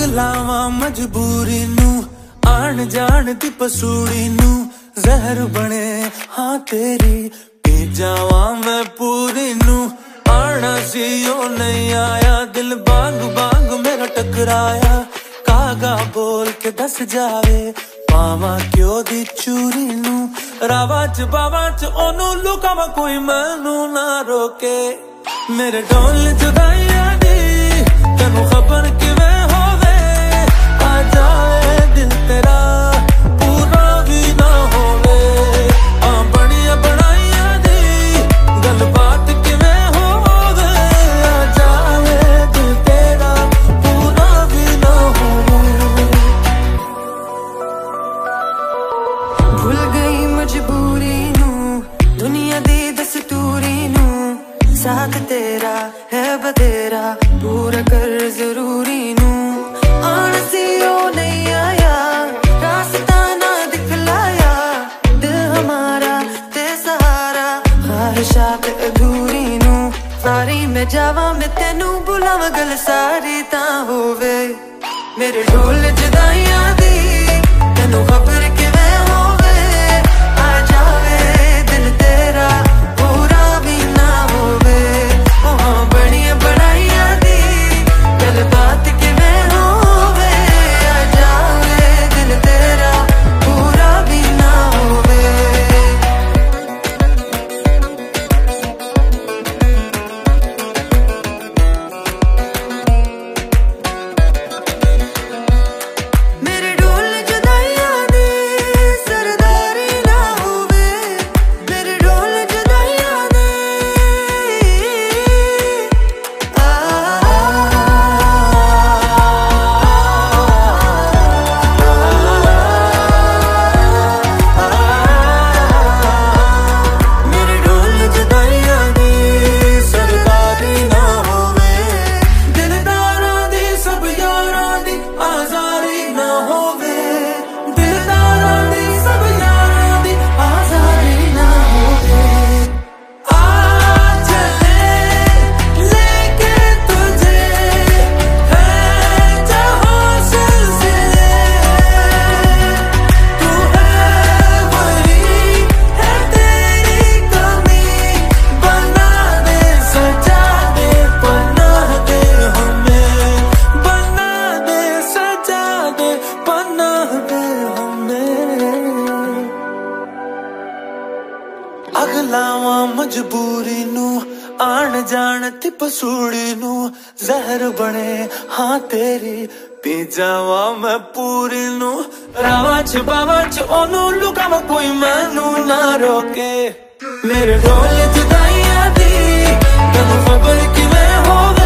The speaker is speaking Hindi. आग लावा मजबूरी नू, आन जान दी पसूड़ी नू, जहर बने हां तेरी, पी जावा मैं पूरी नू। आना सी ओ नहीं आया, दिल बांग बांग मेरा टकराया, कागा बोल के दस जावे पावा क्यों दी चूरी नू। रावा च बावा च ओनू लुकावा कोई मैनू ना रोके, मेरे ढोल जुदाई दी तेनू खबर किवें होवे, आ जाए दिल तेरा पूरा भी ना होवे। आ बनिया बनाइया दी गलबात किवें होवे, आ जाए दिल तेरा पूरा भी ना होवे। भूल गई मजबूरी नू, दुनिया दी दस्तूरी नू, साथ तेरा है बतेरा पूरा कर जरूरी नू। आन सी ओ नहीं आया, रास्ता ना दिखलाया, दिल हमारा ते सहारा, ख्वाहिशात अधूरी नू। सारी में जावा मैं तेनू बुलावा, गल सारी ता होवे, मेरे ढोल जुदाइया दी तेनू खबर किवें होवे, आ जावे दिल तेरा मजबूरी नू, आन जान ती पसूड़ी नू, जहर बने हां तेरी, पी जावा मैं पूरी नू। रावा च बावा च ओनू लुकावा कोई मैनू ना रोके, मेरे ढोल जुदाइया दी तेनू खबर किवें होवे।